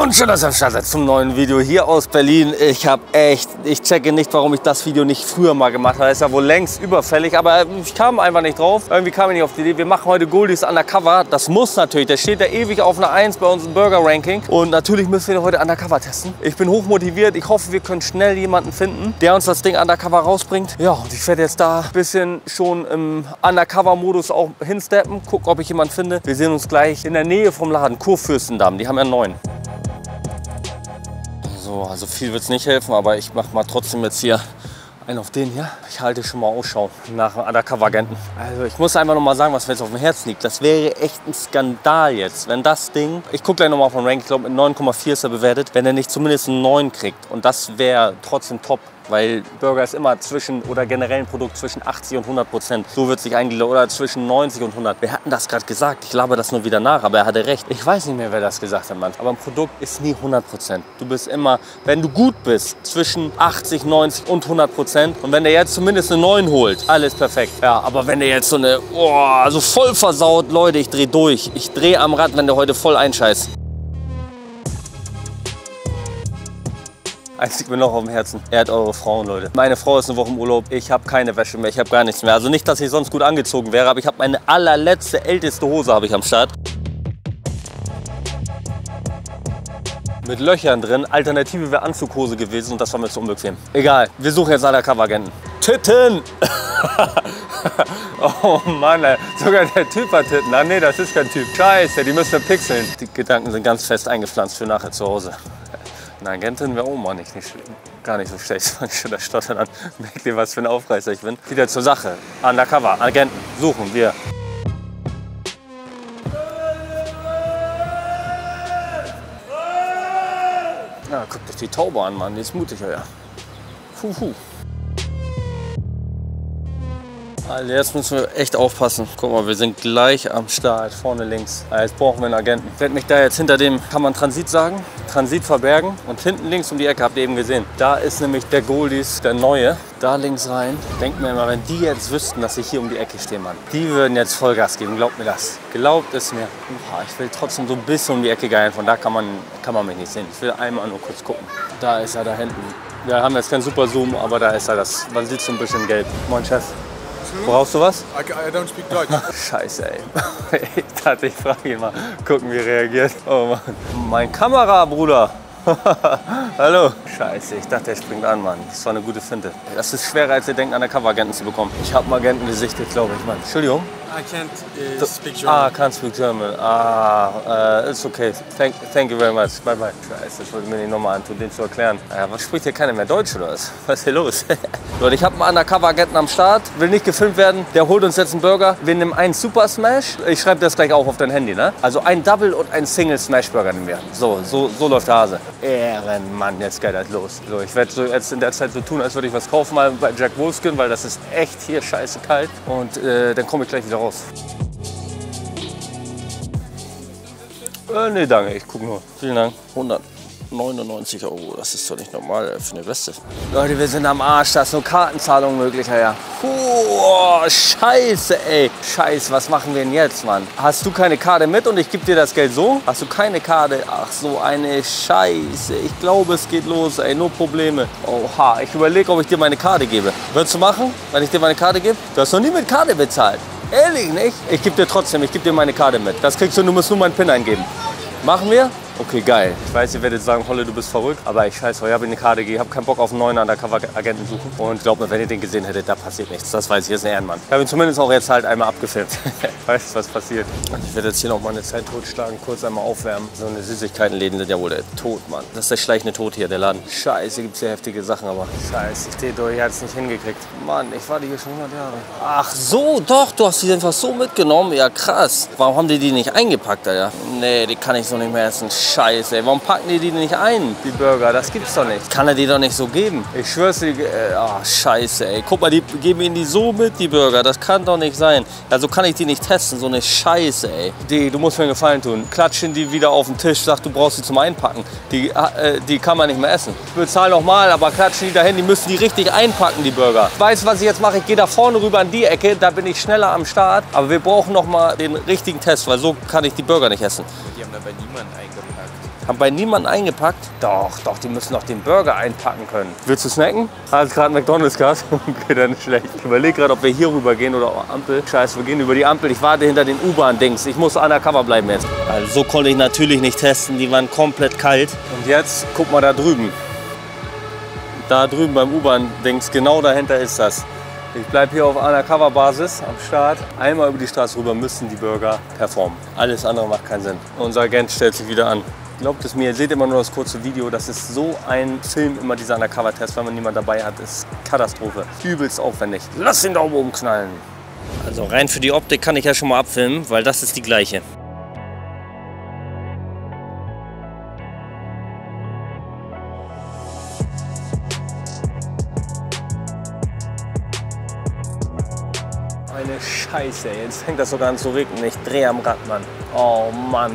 Und schön, dass ihr am Start seid zum neuen Video hier aus Berlin. Ich checke nicht, warum ich das Video nicht früher mal gemacht habe. Ist ja wohl längst überfällig, aber ich kam einfach nicht drauf. Irgendwie kam ich nicht auf die Idee. Wir machen heute Goldies Undercover. Das muss natürlich. Der steht da ewig auf einer 1 bei uns im Burger-Ranking. Und natürlich müssen wir heute Undercover testen. Ich bin hochmotiviert. Ich hoffe, wir können schnell jemanden finden, der uns das Ding Undercover rausbringt. Ja, und ich werde jetzt da ein bisschen schon im Undercover-Modus auch hinsteppen. Gucken, ob ich jemanden finde. Wir sehen uns gleich in der Nähe vom Laden. Kurfürstendamm. Die haben ja 9. So, also viel wird es nicht helfen, aber ich mache mal trotzdem jetzt hier einen auf den hier. Ich halte schon mal Ausschau nach einem Undercover-Agenten. Also ich muss einfach noch mal sagen, was mir jetzt auf dem Herzen liegt. Das wäre echt ein Skandal jetzt, wenn das Ding, ich gucke gleich noch mal auf den Rank, ich glaube mit 9,4 ist er bewertet, wenn er nicht zumindest einen 9 kriegt. Und das wäre trotzdem top. Weil Burger ist immer zwischen, oder generell ein Produkt zwischen 80 und 100%. So wird sich eigentlich, oder zwischen 90 und 100. Wir hatten das gerade gesagt, ich labere das nur wieder nach, aber er hatte recht. Ich weiß nicht mehr, wer das gesagt hat, Mann. Aber ein Produkt ist nie 100%. Du bist immer, wenn du gut bist, zwischen 80, 90 und 100%. Und wenn der jetzt zumindest eine 9 holt, alles perfekt. Ja, aber wenn der jetzt so eine, oh, so voll versaut, Leute, ich drehe durch. Ich drehe am Rad, wenn der heute voll einscheißt. Eins liegt mir noch auf dem Herzen. Ehrt eure Frauen, Leute. Meine Frau ist eine Woche im Urlaub. Ich habe keine Wäsche mehr. Ich habe gar nichts mehr. Also nicht, dass ich sonst gut angezogen wäre, aber ich habe meine allerletzte, älteste Hose habe ich am Start. Mit Löchern drin. Alternative wäre Anzughose gewesen und das war mir zu unbequem. Egal. Wir suchen jetzt Undercover-Agenten. Titten! Oh Mann, ey. Sogar der Typ hat Titten. Ah nee, das ist kein Typ. Scheiße, die müssen wir pixeln. Die Gedanken sind ganz fest eingepflanzt für nachher zu Hause. Eine Agentin wäre Oma nicht schlimm. Gar nicht so schlecht. Fang schon das Stottern an. Merkt ihr, was für ein Aufreißer ich bin. Wieder zur Sache. Undercover. Agenten suchen wir. Na, guckt euch die Taube an, Mann. Die ist mutig, ja. Puhu. Also jetzt müssen wir echt aufpassen. Guck mal, wir sind gleich am Start, vorne links. Jetzt brauchen wir einen Agenten. Ich werde mich da jetzt hinter dem, kann man Transit sagen, Transit verbergen. Und hinten links um die Ecke, habt ihr eben gesehen. Da ist nämlich der Goldies, der neue. Da links rein. Denkt mir immer, wenn die jetzt wüssten, dass ich hier um die Ecke stehe, Mann. Die würden jetzt Vollgas geben, glaubt mir das. Glaubt es mir. Oha, ich will trotzdem so ein bisschen um die Ecke gehen. Von da kann man mich nicht sehen. Ich will einmal nur kurz gucken. Da ist er, da hinten. Wir haben jetzt keinen Super Zoom, aber da ist er. Das. Man sieht so ein bisschen gelb. Moin, Chef. Brauchst du was? I don't speak Deutsch. Scheiße, ey. Ich dachte, ich frage ihn mal. Gucken, wie reagiert. Oh Mann. Mein Kamerabruder. Hallo. Scheiße, ich dachte, er springt an, Mann. Das war eine gute Finte. Das ist schwerer, als ihr denkt, Undercover-Agenten zu bekommen. Ich habe mal Agenten gesichtet, glaube ich, Mann. Entschuldigung? I can't speak German. Ah, can't speak German. Ah, it's okay. Thank you very much. Bye, bye. Scheiße, das wollte ich mir nicht nochmal antun, den zu erklären. Was spricht hier keiner mehr Deutsch, oder was? Was ist hier los? Leute, ich habe einen Undercover-Agenten am Start. Will nicht gefilmt werden. Der holt uns jetzt einen Burger. Wir nehmen einen Super Smash. Ich schreibe das gleich auch auf dein Handy, ne? Also ein Double und ein Single Smash Burger nehmen wir. So läuft der Hase. Ehrenmann, jetzt geht das los. So, ich werde so jetzt in der Zeit so tun, als würde ich was kaufen, mal bei Jack Wolfskin, weil das ist echt hier scheiße kalt. Und dann komme ich gleich wieder raus. Nee, danke, ich gucke nur. Vielen Dank. 199 €, das ist doch nicht normal für eine Weste. Leute, wir sind am Arsch, da ist nur Kartenzahlung möglich, ja. Oh, scheiße, ey. Scheiße, was machen wir denn jetzt, Mann? Hast du keine Karte mit und ich gebe dir das Geld so? Hast du keine Karte? Ach, so eine Scheiße. Ich glaube, es geht los, ey, nur Probleme. Oha, ich überlege, ob ich dir meine Karte gebe. Würdest du machen, wenn ich dir meine Karte gebe? Du hast noch nie mit Karte bezahlt. Ehrlich nicht? Ich gebe dir trotzdem, ich gebe dir meine Karte mit. Das kriegst du, du musst nur meinen PIN eingeben. Machen wir? Okay, geil. Ich weiß, ihr werdet sagen, Holle, du bist verrückt. Aber ich scheiße, ich habe eine Karte gegeben, habe keinen Bock auf einen neuen Undercover-Agenten suchen. Und glaubt mir, wenn ihr den gesehen hättet, da passiert nichts. Das weiß ich, ist ein Ehrenmann. Ich habe ihn zumindest auch jetzt halt einmal abgefilmt. Weißt du, was passiert? Ich werde jetzt hier noch mal eine Zeit totschlagen, kurz einmal aufwärmen. So eine Süßigkeitenläden sind ja wohl der Tod, Mann. Das ist der schleichende Tod hier, der Laden. Scheiße, gibt's hier heftige Sachen, aber scheiße, ich stehe durch, ich hab's nicht hingekriegt. Mann, ich warte hier schon 100 Jahre. Ach so, doch, du hast die einfach so mitgenommen. Ja, krass. Warum haben die nicht eingepackt, Alter? Nee, die kann ich so nicht mehr essen. Scheiße, ey. Warum packen die nicht ein, die Burger? Das gibt's doch nicht. Kann er die doch nicht so geben. Ich schwör's dir. Oh, scheiße, ey. Guck mal, die geben ihnen die so mit, die Burger. Das kann doch nicht sein. Also kann ich die nicht testen. So eine Scheiße, ey. Du musst mir einen Gefallen tun. Klatschen die wieder auf den Tisch, sag, du brauchst sie zum Einpacken. Die kann man nicht mehr essen. Ich bezahle nochmal, aber klatschen die dahin, die müssen die richtig einpacken, die Burger. Weißt du, was ich jetzt mache? Ich gehe da vorne rüber an die Ecke, da bin ich schneller am Start. Aber wir brauchen nochmal den richtigen Test, weil so kann ich die Burger nicht essen. Die haben dabei niemanden eingepackt. Hab bei niemandem eingepackt. Doch, die müssen doch den Burger einpacken können. Willst du snacken? Hast gerade McDonald's gehabt? Okay, dann ist schlecht. Ich überlege gerade, ob wir hier rüber gehen oder Ampel. Scheiße, wir gehen über die Ampel. Ich warte hinter den U-Bahn-Dings. Ich muss undercover bleiben jetzt. Also so konnte ich natürlich nicht testen. Die waren komplett kalt. Und jetzt guck mal da drüben. Da drüben beim U-Bahn-Dings, genau dahinter ist das. Ich bleibe hier auf Undercover-Basis am Start. Einmal über die Straße rüber müssen die Burger performen. Alles andere macht keinen Sinn. Unser Agent stellt sich wieder an. Glaubt es mir, ihr seht immer nur das kurze Video. Das ist so ein Film, immer dieser Undercover-Test, wenn man niemanden dabei hat. Ist Katastrophe. Übelst aufwendig. Lass den Daumen oben knallen. Also rein für die Optik kann ich ja schon mal abfilmen, weil das ist die gleiche. Scheiße, jetzt fängt das sogar an zu regnen. Ich drehe am Rad, Mann. Oh Mann.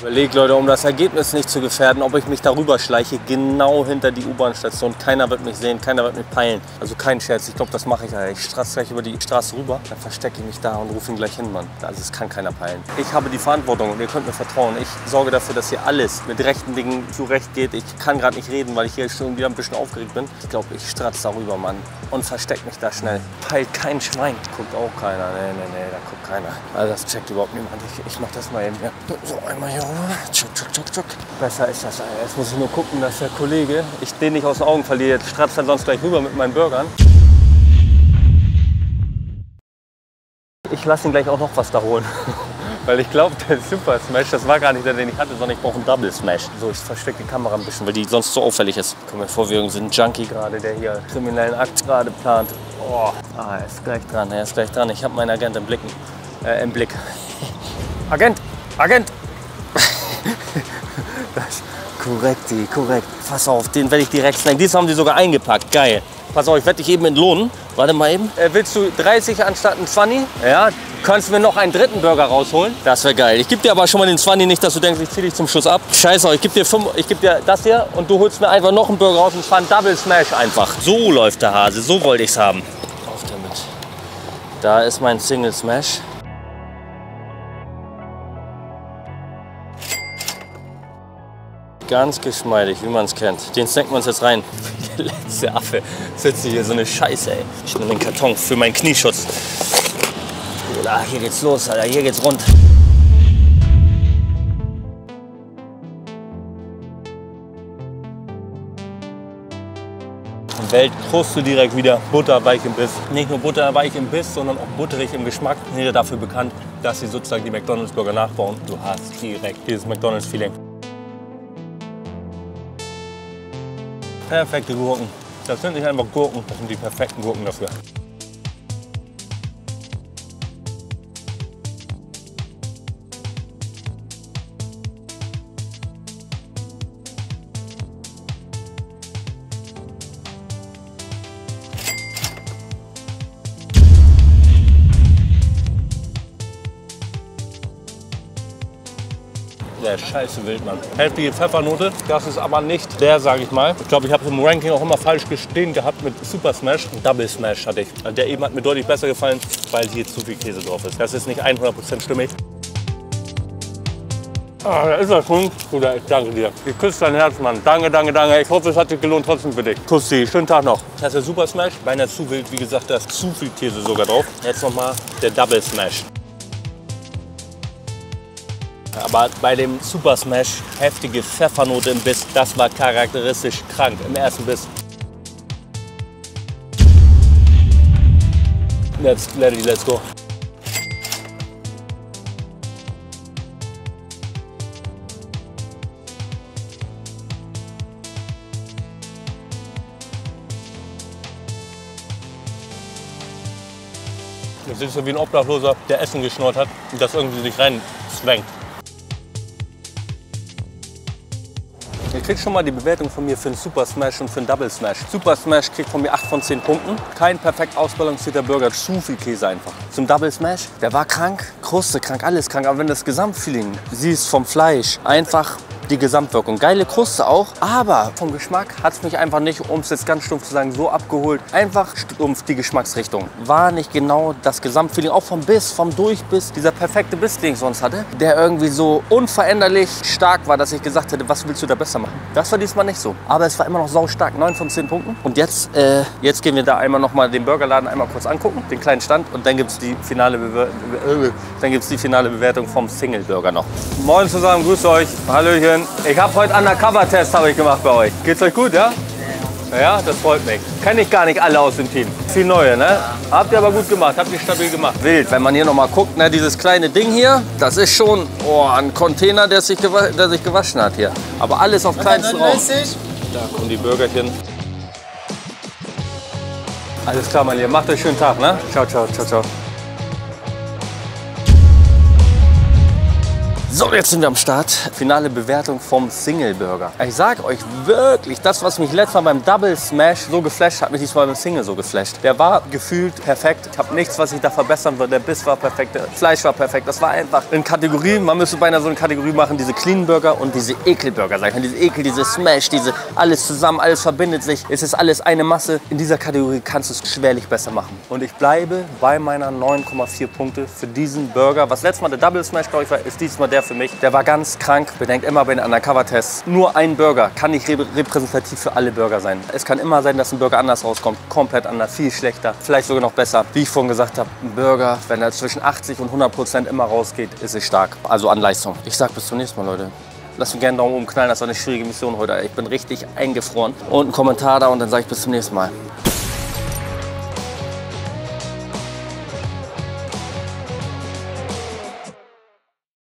Überlegt, Leute, um das Ergebnis nicht zu gefährden, ob ich mich darüber schleiche, genau hinter die U-Bahn-Station. Keiner wird mich sehen, keiner wird mich peilen. Also kein Scherz, ich glaube, das mache ich. Alter. Ich straße gleich über die Straße rüber, dann verstecke ich mich da und rufe ihn gleich hin, Mann. Also es kann keiner peilen. Ich habe die Verantwortung und ihr könnt mir vertrauen. Ich sorge dafür, dass hier alles mit rechten Dingen zurecht geht. Ich kann gerade nicht reden, weil ich hier schon wieder ein bisschen aufgeregt bin. Ich glaube, ich straße darüber, Mann, und verstecke mich da schnell. Peilt kein Schwein. Guckt auch keiner. Nee, da guckt keiner. Also das checkt überhaupt niemand. Ich mach das mal eben hier. So, einmal hier rüber. Tschuck. Besser ist das. Jetzt muss ich nur gucken, dass der Kollege, ich den nicht aus den Augen verliere. Jetzt stratzt er sonst gleich rüber mit meinen Burgern. Ich lasse ihn gleich auch noch was da holen. Weil ich glaube, der Super Smash, das war gar nicht der, den ich hatte, sondern ich brauche einen Double Smash. So, ich verstecke die Kamera ein bisschen, weil die sonst so auffällig ist. Kommt mir vor, wir sind ein Junkie gerade, der hier kriminellen Akt gerade plant. Oh, er ist gleich dran, Ich habe meinen Agent im Blick. Agent! Das, korrekt. Pass auf, den werde ich direkt snacken. Dies haben sie sogar eingepackt, geil. Pass auf, ich werde dich eben entlohnen. Warte mal eben. Willst du 30 anstatt einen 20? Ja. Kannst du mir noch einen dritten Burger rausholen? Das wäre geil. Ich gebe dir aber schon mal den 20, nicht, dass du denkst, ich ziehe dich zum Schluss ab. Scheiße, ich gebe dir das hier und du holst mir einfach noch einen Burger raus und zwar einen Double Smash einfach. So läuft der Hase, so wollte ich es haben. Auf damit. Da ist mein Single Smash. Ganz geschmeidig, wie man es kennt. Den snacken wir uns jetzt rein. Der letzte Affe sitzt hier, so eine Scheiße, ey. Ich nehme den Karton für meinen Knieschutz. Ah, hier geht's los, Alter, hier geht's rund. Weltkruste direkt wieder, butterweich im Biss. Nicht nur butterweich im Biss, sondern auch butterig im Geschmack. Jeder dafür bekannt, dass sie sozusagen die McDonald's-Burger nachbauen. Du hast direkt dieses McDonald's-Feeling. Perfekte Gurken. Das sind nicht einfach Gurken, das sind die perfekten Gurken dafür. Der scheiße Wildmann. Heftige Pfeffernote, das ist aber nicht der, sage ich mal. Ich glaube, ich habe es im Ranking auch immer falsch gestehen gehabt mit Super Smash. Double Smash hatte ich. Der eben hat mir deutlich besser gefallen, weil hier zu viel Käse drauf ist. Das ist nicht 100% stimmig. Ah, da ist das schon. Bruder, ich danke dir. Ich küsse dein Herz, Mann. Danke. Ich hoffe, es hat sich gelohnt trotzdem für dich. Kussi, schönen Tag noch. Das ist der Super Smash. Beinahe zu wild, wie gesagt, da ist zu viel Käse sogar drauf. Jetzt nochmal der Double Smash. Aber bei dem Super Smash heftige Pfeffernote im Biss, das war charakteristisch krank im ersten Biss. Let's go. Jetzt sitzt du wie ein Obdachloser, der Essen geschnurrt hat und das irgendwie sich rein zwängt. Ihr kriegt schon mal die Bewertung von mir für einen Super Smash und für einen Double Smash. Super Smash kriegt von mir 8 von 10 Punkten. Kein perfekt ausbalancierter Burger, zu viel Käse einfach. Zum Double Smash, der war krank, Kruste krank, alles krank. Aber wenn das Gesamtfeeling siehst vom Fleisch, einfach die Gesamtwirkung. Geile Kruste auch, aber vom Geschmack hat es mich einfach nicht, um es jetzt ganz stumpf zu sagen, so abgeholt. Einfach stumpf die Geschmacksrichtung. War nicht genau das Gesamtfeeling, auch vom Biss, vom Durchbiss, dieser perfekte Biss, den ich sonst hatte, der irgendwie so unveränderlich stark war, dass ich gesagt hätte, was willst du da besser machen? Das war diesmal nicht so. Aber es war immer noch saustark, 9 von 10 Punkten. Und jetzt gehen wir da einmal nochmal den Burgerladen einmal kurz angucken, den kleinen Stand, und dann gibt es die finale Bewertung vom Single Burger noch. Moin zusammen, grüßt euch. Hallöchen. Ich habe heute Undercover-Test gemacht bei euch. Geht's euch gut, ja? Ja, das freut mich. Kenne ich gar nicht alle aus dem Team. Viel neue, ne? Habt ihr aber gut gemacht, habt ihr stabil gemacht. Wild, wenn man hier nochmal guckt, ne, dieses kleine Ding hier, das ist schon ein Container, der sich gewaschen hat hier. Aber alles auf kleinsten Raum. Da kommen die Burgerchen. Alles klar, mein Lieber. Macht euch einen schönen Tag, ne? Ciao, ciao, ciao, ciao. So, jetzt sind wir am Start. Finale Bewertung vom Single Burger. Ich sag euch wirklich, das, was mich letztes Mal beim Double Smash so geflasht, hat mich diesmal beim Single so geflasht. Der war gefühlt perfekt. Ich habe nichts, was ich da verbessern würde. Der Biss war perfekt, das Fleisch war perfekt. Das war einfach in Kategorien. Man müsste beinahe so eine Kategorie machen, diese Clean Burger und diese Ekel Burger. Sag ich mal, diese Ekel, diese Smash, diese alles zusammen, alles verbindet sich. Es ist alles eine Masse. In dieser Kategorie kannst du es schwerlich besser machen. Und ich bleibe bei meiner 9,4 Punkte für diesen Burger. Was letztes Mal der Double Smash, glaube ich, war, ist diesmal der für mich. Der war ganz krank. Bedenkt immer bei den Undercover-Tests, nur ein Burger kann nicht repräsentativ für alle Burger sein. Es kann immer sein, dass ein Burger anders rauskommt. Komplett anders, viel schlechter, vielleicht sogar noch besser. Wie ich vorhin gesagt habe, ein Burger, wenn er zwischen 80 und 100% immer rausgeht, ist es stark. Also an Leistung. Ich sag bis zum nächsten Mal, Leute. Lasst mir gerne einen Daumen oben knallen. Das war eine schwierige Mission heute. Ich bin richtig eingefroren. Und einen Kommentar da, und dann sage ich bis zum nächsten Mal.